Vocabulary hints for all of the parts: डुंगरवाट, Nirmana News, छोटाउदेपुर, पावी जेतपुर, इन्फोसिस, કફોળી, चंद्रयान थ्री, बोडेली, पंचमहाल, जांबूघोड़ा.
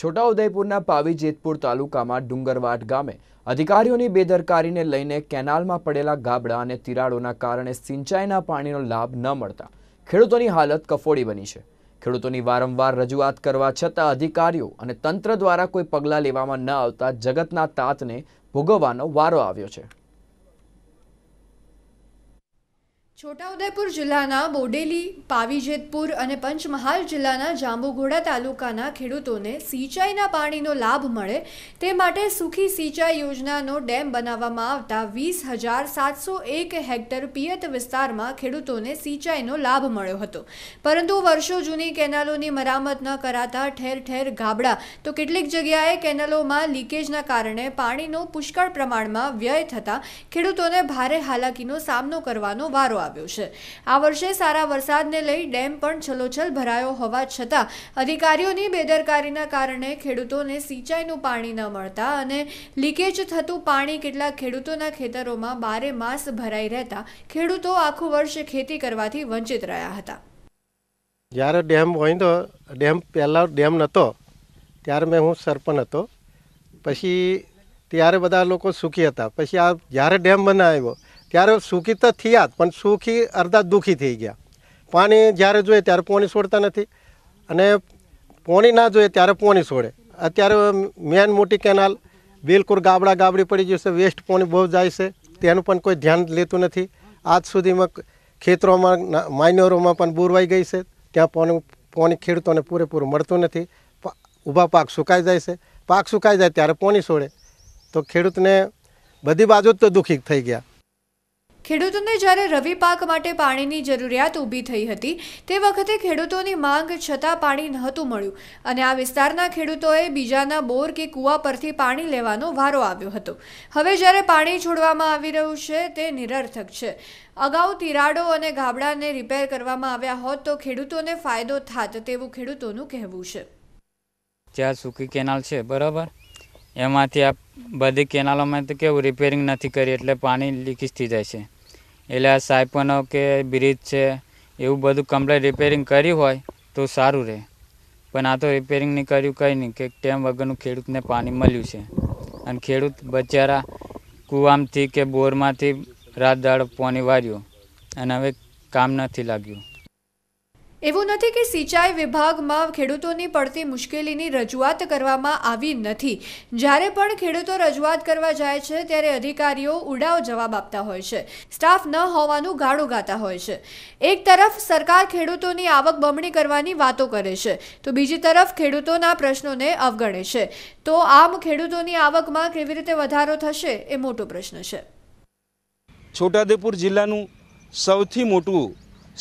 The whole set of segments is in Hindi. छोटाउदेपुरना पावी जेतपुर तालुकामां डुंगरवाट गामे अधिकारीओनी बेदरकारीने लईने केनालमां पड़ेला गाबड़ा अने तिराड़ोना कारणे सिंचाईना पाणीनो लाभ न मळता खेडूतोनी हालत कफोड़ी बनी छे। खेडूतोनी वारंवार रजूआत करवा छतां अधिकारीओ अने तंत्र द्वारा कोई पगलां लेवामां न आवता जगतना तातने भोगववानो वारो आव्यो छे। छोटाउदेपुर जिल्लाना बोडेली, पावीजेतपुर और पंचमहाल जिल्लाना जांबूघोड़ा तालुकाना खेडूतोने सिंचाईना पाणीनो लाभ मळे ते माटे सूखी सिंचाई योजनानो डेम बनाववामां आवता 20,701 हेक्टर पियत विस्तारमां खेडूतोने सिंचाईनो लाभ मळ्यो हतो, परंतु वर्षो जूनी केनालोनी मरामत न कराता ठेर ठेर गाबड़ा तो केटलीक जग्याए केनालोमां लीकेजना कारणे पाणीनो पुष्कळ प्रमाणमां व्यय थता खेडूतोने भारे हालाकीनो सामनो करवानो वारो आव्यो। आ वर्षे सारा वरसादने लई डेम पण छलोछल भरायो होवा छतां अधिकारीओनी बेदरकारीना कारणे खेडूतोने सिंचाईनुं पाणी न मळता अने लीकेज थतुं पाणी केटला खेडूतोना खेतरोमां बारेमास भराई रहेता खेडूतो आखुं वर्ष खेती करवाथी वंचित रह्या हता। ज्यारे डेम बन्यो डेम पहेला डेम नतो त्यारे में हुं सरपंच हतो पछी त्यारे बधा लोको सुखी हता पछी आ ज्यारे डेम बनाव्यो त्यारे सूखी तो थी पण सूखी अर्धा दुखी थी गया। पानी जयरे जुए त्यारे पानी छोड़ता नहीं अने पानी ना जुए त्यारे पानी छोड़े। अत्यारे मेन मोटी केनाल बिलकुल गाबड़ा गाबड़ी पड़ी गई से वेस्ट पानी बहुत जाए से तेनु पण कोई ध्यान लेतु नहीं। आज सुधी में खेतरों में माइनरो में पण बुरवाई गई से त्या पानी खेडूतों ने पूरेपूर मळतु नहीं। ऊभा पाक सुकाई जाए से पाक सुकाई जाए त्यारे पानी छोड़े तो खेडूत ने बधी बाजू तो दुखी थी गया। ખેડૂતોને જ્યારે રવિ પાક માટે પાણીની જરૂરિયાત ઊભી થઈ હતી તે વખતે ખેડૂતોની માંગ છતાં પાણી નહોતું મળ્યું અને આ વિસ્તારના ખેડૂતોએ બીજાના બોર કે કૂવા પરથી પાણી લેવાનો વારો આવ્યો હતો। હવે જ્યારે પાણી છોડવામાં આવી રહ્યું છે તે નિરર્થક છે। અગાઉ તિરાડો અને ગાબડાને રિપેર કરવામાં આવ્યા હોત તો ખેડૂતોને ફાયદો થાત તેવું ખેડૂતોનું કહેવું છે। ત્યાં સૂકી કેનાલ છે બરાબર એમાંથી આ બધી કેનાલોમાં તો કેવું રિપેરિંગ નથી કરી એટલે પાણી લીકેજ થઈ જાય છે। एला साइपनों के ब्रिज है एवं बधु कम्प्लेट रिपेरिंग करी हो तो सारू रहे पण आ तो रिपेरिंग नहीं करू कहीं नहीं के टेम वगरनु खेडूत ने पानी मळ्युं छे अने खेडूत बचारा कूवामांथी के बोरमांथी रात दाड़ पानी वार्युं अने हवे काम नथी लाग्युं। एवं नहीं कि सिंचाई विभाग में खेडूतोनी पड़ती मुश्केलीनी रजूआत करवामां आवी नथी। ज्यारे पण खेडूतो रजूआत करवा जाए छे त्यारे अधिकारीओ उड़ाव जवाब आपता होय छे, स्टाफ न होवानुं गाडुं गाता होय छे। एक तरफ सरकार खेडूतोनी आवक बमणी करवानी वातो करे छे तो बीजी तरफ खेडूतोना प्रश्नोने अवगणे छे तो आम खेडूतोनी आवकमां केवी रीते वधारो थशे ए मोटो प्रश्न छे। छोटाउदेपुर जिल्लानुं सौथी मोटुं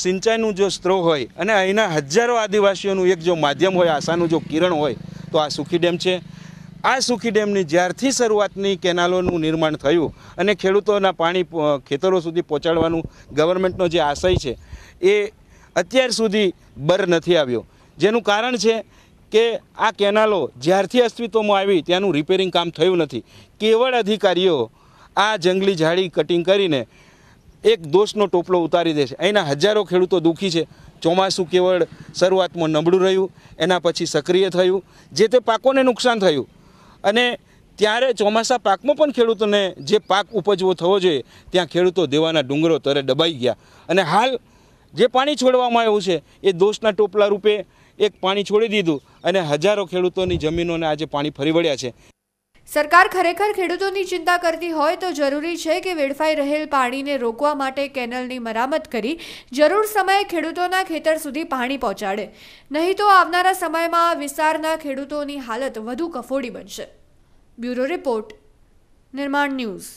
सिंचाईनु जो स्त्रोत होय अने अहींना हजारों आदिवासीओनुं एक जो माध्यम होय आशानुं जो किरण होय तो आ सूखी डेम छे। आ सूखी डेमनी ज्यारथी शरूआतनी केनालोनुं निर्माण थयुं अने खेडूतोना पाणी खेतरो सुधी पहोंचाडवानुं गवर्नमेंटनो जे आशय छे ए अत्यार सुधी बर नथी आव्यो। जेनुं कारण छे के आ केनालो ज्यारथी अस्तित्वमां आवी त्यानुं रिपेरिंग काम थयुं नथी। केवळ अधिकारीओ आ जंगली झाड़ी कटिंग करीने एक दोषनो टोपलो उतारी देशे। अहींना हजारों खेडूतो दुखी छे। ચોમાસું केवळ શરૂઆતમાં નબળું રહ્યું એના પછી સક્રિય થયું જે તે પાકોને નુકસાન થયું અને ત્યારે ચોમાસા પાકમાં પણ ખેડૂતોને જે પાક ઉપજવો થવો જોઈએ ત્યાં ખેડૂતો દેવાના ડુંગરો તરે દબાઈ ગયા અને હાલ જે પાણી છોડવામાં આવ્યું છે એ દોષના ટોપલા રૂપે એક પાણી છોડી દીધું અને હજારો ખેડૂતોની જમીનોને આજે પાણી ફરી વળ્યા છે। सरकार खरेखर खेडूतोनी चिंता करती होय तो जरूरी है कि वेड़फाई रहेल पाणी ने रोकवा माटे केनलनी मरामत करी जरूर समय खेडूतोना खेतर सुधी पाणी पहोंचाडे, नहीं तो आवनारा समयमां आ विस्तारना खेडूतोनी हालत वधु कफोड़ी बनशे। Bureau report, Nirman news.